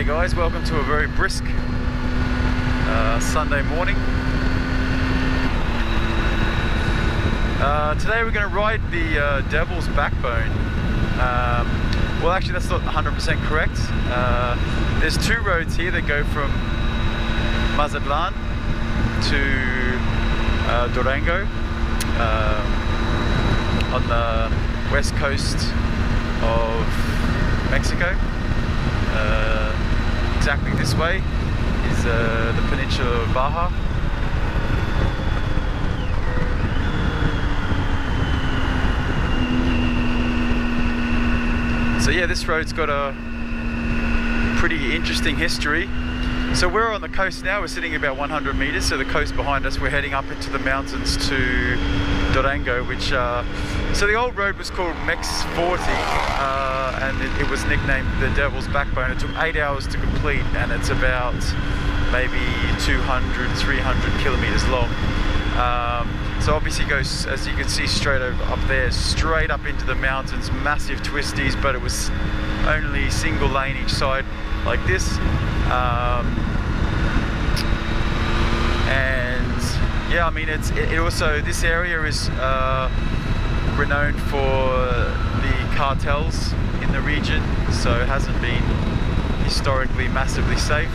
Hey guys, welcome to a very brisk Sunday morning. Today we're going to ride the Devil's Backbone. Well, actually that's not 100% correct. There's two roads here that go from Mazatlán to Durango on the west coast of Mexico. Exactly this way is the peninsula of Baja. So yeah, this road's got a pretty interesting history. So we're on the coast now, we're sitting about 100 meters, so the coast behind us, we're heading up into the mountains to Durango, which, so the old road was called MEX 40, and it was nicknamed the Devil's Backbone. It took 8 hours to complete, and it's about maybe 200, 300 kilometers long. So obviously it goes, as you can see, straight over up there, straight up into the mountains, massive twisties, but it was only single lane each side like this. Yeah, I mean, it also, this area is renowned for the cartels in the region, so it hasn't been historically massively safe.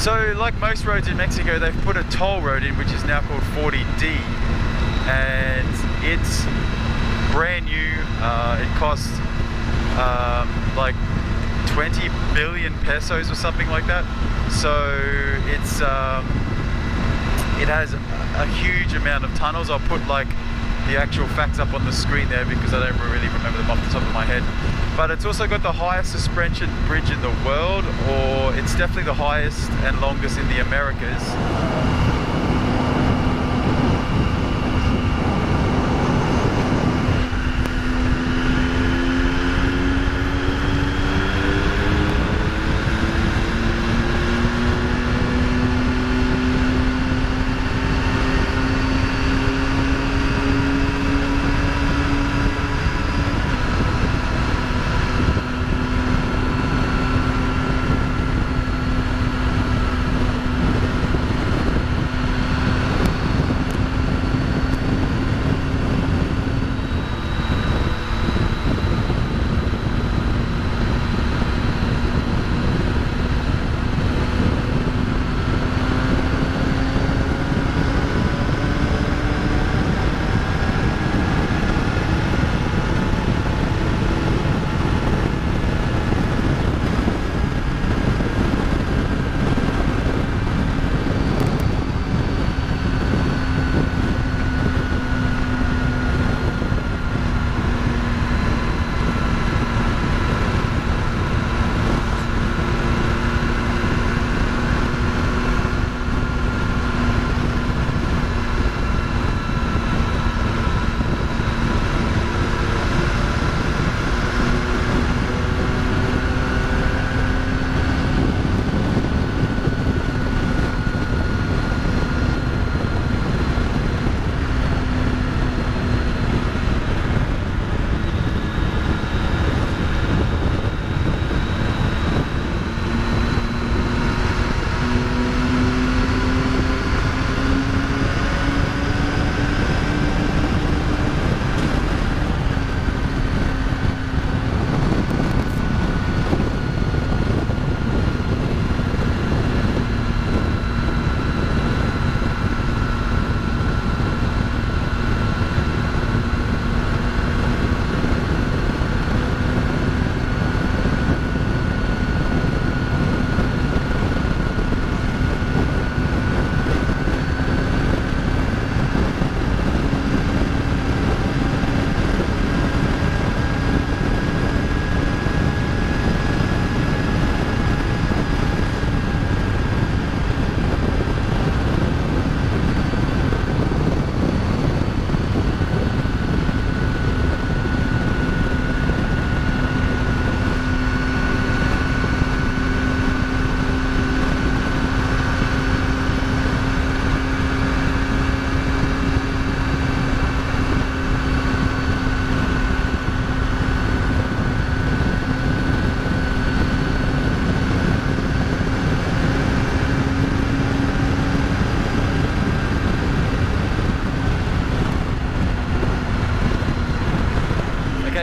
So like most roads in Mexico, they've put a toll road in, which is now called 40/D, and it's brand new. It costs like 20 billion pesos or something like that. So it's it has a huge amount of tunnels. I'll put like the actual facts up on the screen there because I don't really remember them off the top of my head. But it's also got the highest suspension bridge in the world, or it's definitely the highest and longest in the Americas.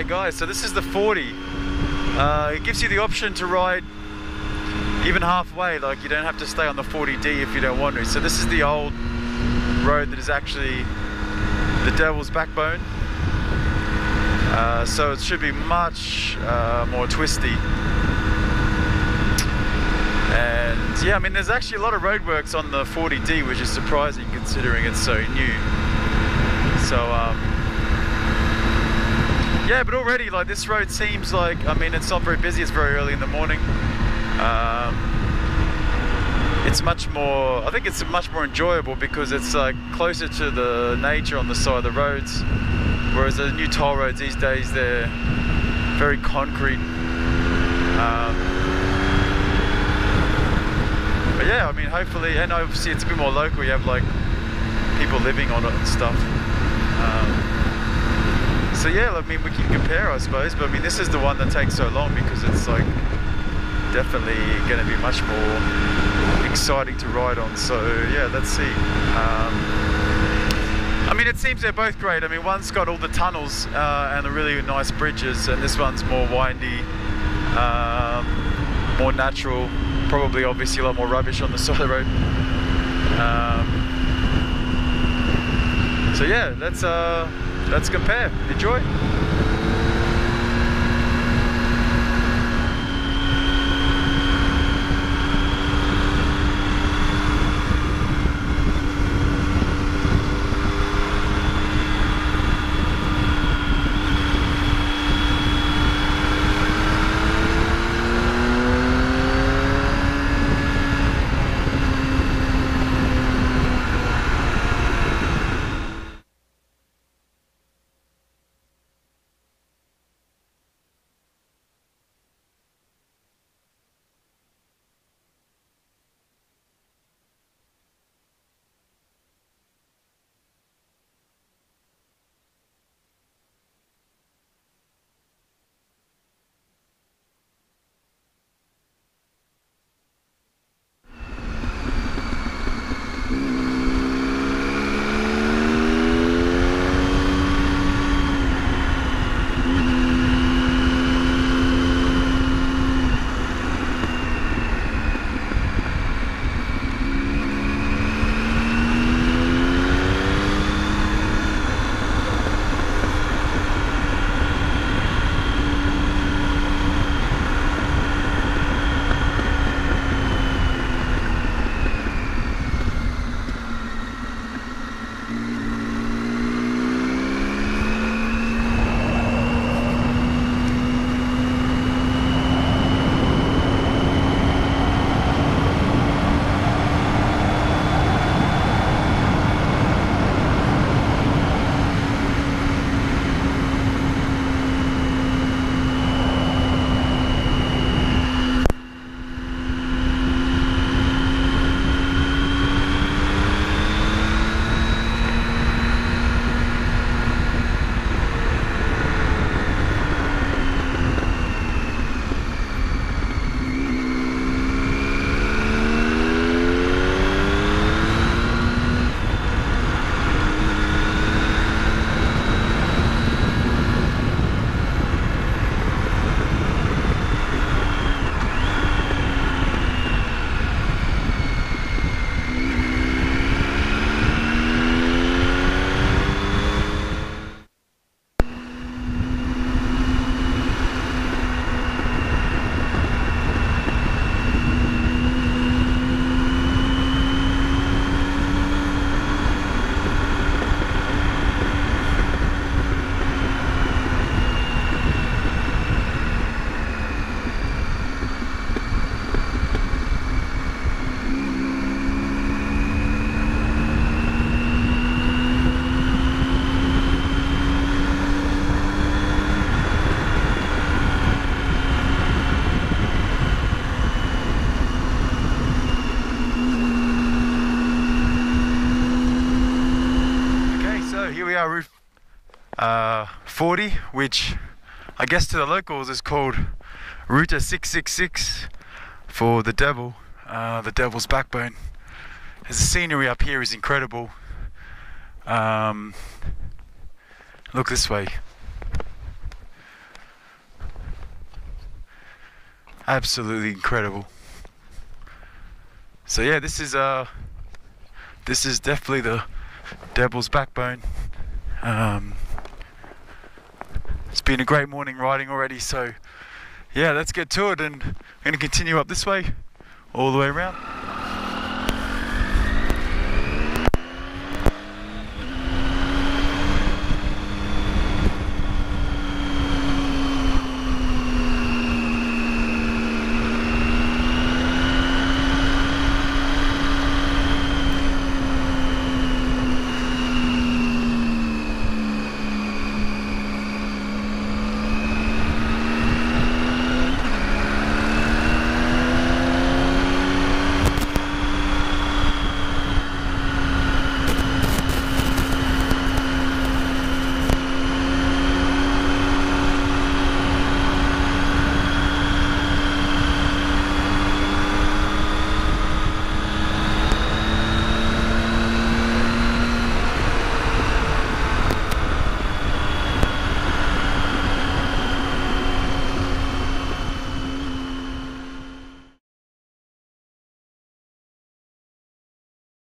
guys, so this is the 40. It gives you the option to ride even halfway, like you don't have to stay on the 40D if you don't want to. So this is the old road that is actually the Devil's Backbone. So it should be much more twisty. And yeah, I mean, there's actually a lot of roadworks on the 40D, which is surprising considering it's so new. So yeah, but already, like, this road seems like, I mean, it's not very busy, it's very early in the morning. It's much more, I think it's much more enjoyable because it's like closer to the nature on the side of the roads. Whereas the new toll roads these days, they're very concrete. But yeah, I mean, hopefully, and obviously it's a bit more local, you have like people living on it and stuff. So yeah, I mean, we can compare, I suppose, but I mean, this is the one that takes so long because it's like definitely going to be much more exciting to ride on. So yeah, let's see. I mean, it seems they're both great. I mean, one's got all the tunnels and the really nice bridges, and this one's more windy, more natural, probably obviously a lot more rubbish on the side of the road. So yeah, let's compare. Enjoy. Route 40, which I guess to the locals is called Route 666 for the devil, the Devil's Backbone. As the scenery up here is incredible. Look this way. absolutely incredible. So yeah, this is definitely the Devil's Backbone. It's been a great morning riding already, so yeah, let's get to it, and I'm going to continue up this way all the way around.